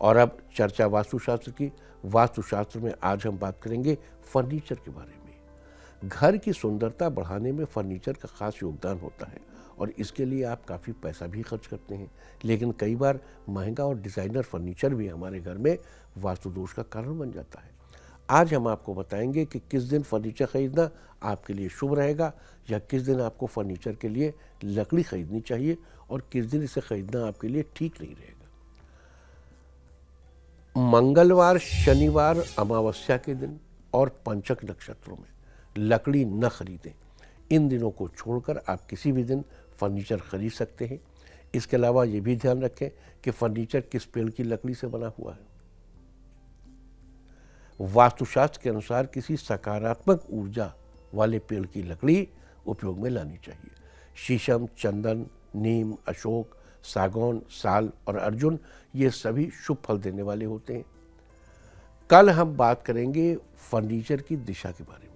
और अब चर्चा वास्तुशास्त्र की। वास्तुशास्त्र में आज हम बात करेंगे फर्नीचर के बारे में। घर की सुंदरता बढ़ाने में फर्नीचर का खास योगदान होता है और इसके लिए आप काफ़ी पैसा भी खर्च करते हैं, लेकिन कई बार महंगा और डिज़ाइनर फर्नीचर भी हमारे घर में वास्तु दोष का कारण बन जाता है। आज हम आपको बताएंगे कि किस दिन फर्नीचर खरीदना आपके लिए शुभ रहेगा या किस दिन आपको फर्नीचर के लिए लकड़ी खरीदनी चाहिए और किस दिन इसे खरीदना आपके लिए ठीक नहीं रहेगा। मंगलवार, शनिवार, अमावस्या के दिन और पंचक नक्षत्रों में लकड़ी न खरीदें। इन दिनों को छोड़कर आप किसी भी दिन फर्नीचर खरीद सकते हैं। इसके अलावा ये भी ध्यान रखें कि फर्नीचर किस पेड़ की लकड़ी से बना हुआ है। वास्तुशास्त्र के अनुसार किसी सकारात्मक ऊर्जा वाले पेड़ की लकड़ी उपयोग में लानी चाहिए। शीशम, चंदन, नीम, अशोक, सागौन, साल और अर्जुन ये सभी शुभ फल देने वाले होते हैं। कल हम बात करेंगे फर्नीचर की दिशा के बारे में।